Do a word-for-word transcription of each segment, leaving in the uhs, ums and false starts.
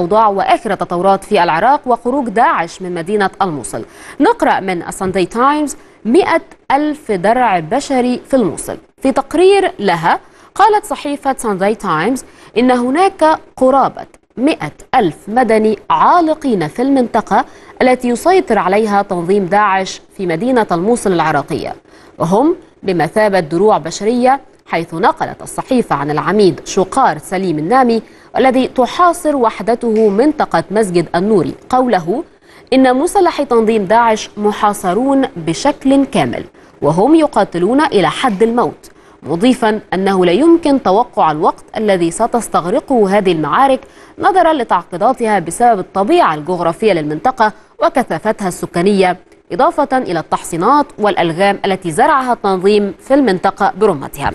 أوضاع وآخر التطورات في العراق وخروج داعش من مدينة الموصل. نقرأ من Sunday Times مئة ألف درع بشري في الموصل. في تقرير لها قالت صحيفة Sunday Times إن هناك قرابة مئة ألف مدني عالقين في المنطقة التي يسيطر عليها تنظيم داعش في مدينة الموصل العراقية، وهم بمثابة دروع بشرية، حيث نقلت الصحيفة عن العميد شقار سليم النامي الذي تحاصر وحدته منطقة مسجد النوري قوله إن مسلحي تنظيم داعش محاصرون بشكل كامل وهم يقاتلون إلى حد الموت، مضيفا أنه لا يمكن توقع الوقت الذي ستستغرقه هذه المعارك نظرا لتعقيداتها بسبب الطبيعة الجغرافية للمنطقة وكثافتها السكانية، إضافة إلى التحصينات والألغام التي زرعها التنظيم في المنطقة برمتها.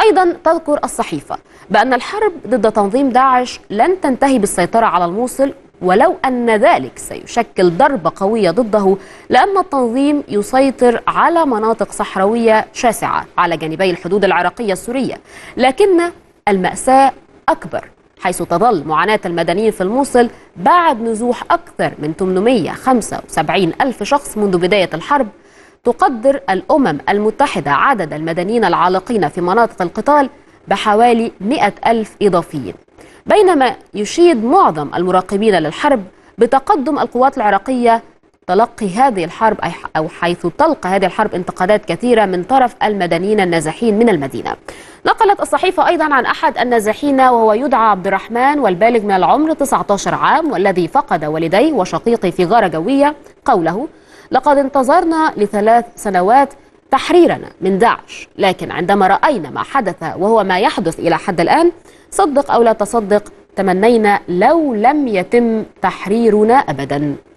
أيضا تذكر الصحيفة بأن الحرب ضد تنظيم داعش لن تنتهي بالسيطرة على الموصل، ولو أن ذلك سيشكل ضربة قوية ضده، لأن التنظيم يسيطر على مناطق صحراوية شاسعة على جانبي الحدود العراقية السورية، لكن المأساة أكبر حيث تظل معاناة المدنيين في الموصل بعد نزوح أكثر من ثمانمئة وخمسة وسبعين ألف شخص منذ بداية الحرب. تقدر الأمم المتحدة عدد المدنيين العالقين في مناطق القتال بحوالي مئة ألف إضافيين، بينما يشيد معظم المراقبين للحرب بتقدم القوات العراقية تلقي هذه الحرب أو حيث تلقى هذه الحرب انتقادات كثيرة من طرف المدنيين النازحين من المدينة. نقلت الصحيفة أيضا عن أحد النازحين وهو يدعى عبد الرحمن والبالغ من العمر تسعة عشر عام والذي فقد والديه وشقيقه في غارة جوية قوله لقد انتظرنا لثلاث سنوات تحريرنا من داعش، لكن عندما رأينا ما حدث وهو ما يحدث إلى حد الآن صدق أو لا تصدق تمنينا لو لم يتم تحريرنا أبدا.